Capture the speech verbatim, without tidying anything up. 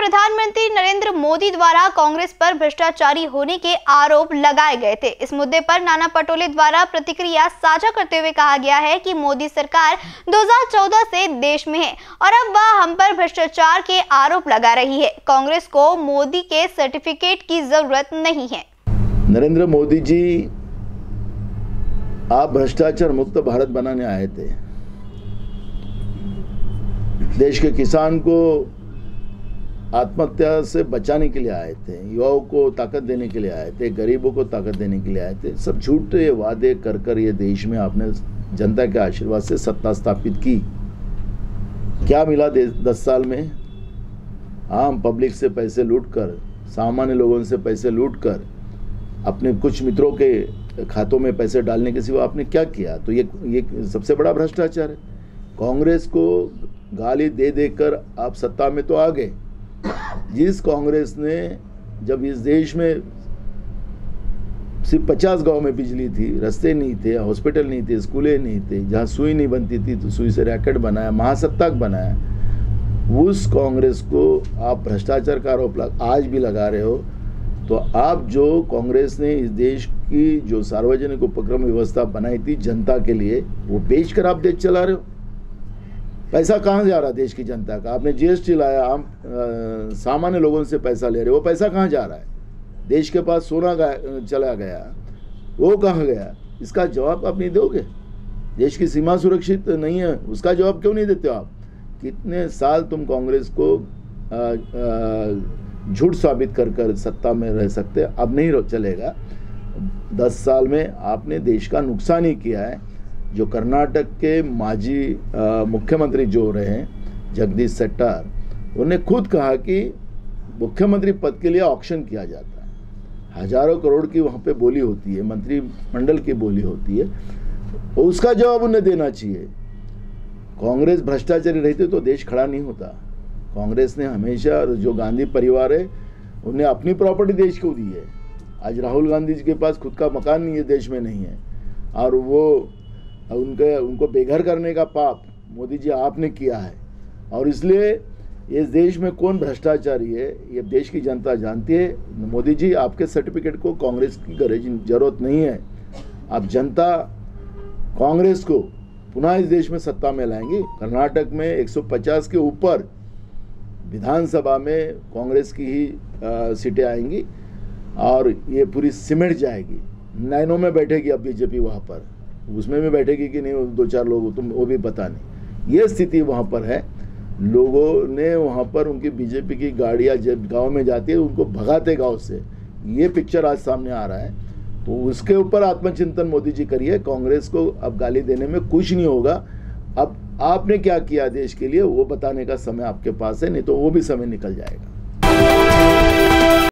प्रधानमंत्री नरेंद्र मोदी द्वारा कांग्रेस पर भ्रष्टाचारी होने के आरोप लगाए गए थे। इस मुद्दे पर नाना पटोले द्वारा प्रतिक्रिया साझा करते हुए कहा गया है कि मोदी सरकार दो हज़ार चौदह से देश में है और अब वह हम पर भ्रष्टाचार के आरोप लगा रही है। कांग्रेस को मोदी के सर्टिफिकेट की जरूरत नहीं है। नरेंद्र मोदी जी, आप भ्रष्टाचार मुक्त भारत बनाने आए थे, देश के किसान को आत्महत्या से बचाने के लिए आए थे, युवाओं को ताकत देने के लिए आए थे, गरीबों को ताकत देने के लिए आए थे। सब झूठे वादे कर कर ये देश में आपने जनता के आशीर्वाद से सत्ता स्थापित की। क्या मिला दस साल में? आम पब्लिक से पैसे लूटकर, सामान्य लोगों से पैसे लूटकर, अपने कुछ मित्रों के खातों में पैसे डालने के सिवा आपने क्या किया? तो ये ये सबसे बड़ा भ्रष्टाचार है। कांग्रेस को गाली दे देकर आप सत्ता में तो आ गए। जिस कांग्रेस ने जब इस देश में सिर्फ पचास गांव में बिजली थी, रास्ते नहीं थे, हॉस्पिटल नहीं थे, स्कूलें नहीं थे, जहां सुई नहीं बनती थी तो सुई से रैकेट बनाया, महासत्ताक बनाया, उस कांग्रेस को आप भ्रष्टाचार का आरोप आज भी लगा रहे हो। तो आप जो कांग्रेस ने इस देश की जो सार्वजनिक उपक्रम व्यवस्था बनाई थी जनता के लिए, वो बेचकर आप देश चला रहे हो। पैसा कहाँ जा रहा है देश की जनता का? आपने जीएसटी लाया, आम सामान्य लोगों से पैसा ले रहे, वो पैसा कहाँ जा रहा है? देश के पास सोना चला गया, वो कहाँ गया? इसका जवाब आप नहीं दोगे। देश की सीमा सुरक्षित नहीं है, उसका जवाब क्यों नहीं देते हो आप? कितने साल तुम कांग्रेस को झूठ साबित कर कर सत्ता में रह सकते? अब नहीं चलेगा। दस साल में आपने देश का नुकसान ही किया है। जो कर्नाटक के माजी मुख्यमंत्री जो रहे हैं जगदीश सट्टार, उन्होंने खुद कहा कि मुख्यमंत्री पद के लिए ऑक्शन किया जाता है, हजारों करोड़ की वहाँ पे बोली होती है, मंत्रिमंडल की बोली होती है, और उसका जवाब उन्हें देना चाहिए। कांग्रेस भ्रष्टाचारी रहती तो देश खड़ा नहीं होता। कांग्रेस ने हमेशा, जो गांधी परिवार है, उन्हें अपनी प्रॉपर्टी देश को दी है। आज राहुल गांधी जी के पास खुद का मकान नहीं है, देश में नहीं है, और वो उनके उनको बेघर करने का पाप मोदी जी आपने किया है। और इसलिए इस देश में कौन भ्रष्टाचारी है ये देश की जनता जानती है। मोदी जी, आपके सर्टिफिकेट को कांग्रेस की जरूरत नहीं है। आप जनता कांग्रेस को पुनः इस देश में सत्ता में लाएंगी। कर्नाटक में एक सौ पचास के ऊपर विधानसभा में कांग्रेस की ही सीटें आएंगी और ये पूरी सिमट जाएगी। नैनों में बैठेगी अब बीजेपी वहाँ पर, उसमें भी बैठेगी कि नहीं दो चार लोग, तुम वो भी पता नहीं। ये स्थिति वहाँ पर है। लोगों ने वहाँ पर उनकी बीजेपी की गाड़ियाँ जब गांव में जाती है उनको भगाते गांव से, ये पिक्चर आज सामने आ रहा है। तो उसके ऊपर आत्मचिंतन मोदी जी करिए। कांग्रेस को अब गाली देने में कुछ नहीं होगा। अब आपने क्या किया देश के लिए वो बताने का समय आपके पास है, नहीं तो वो भी समय निकल जाएगा।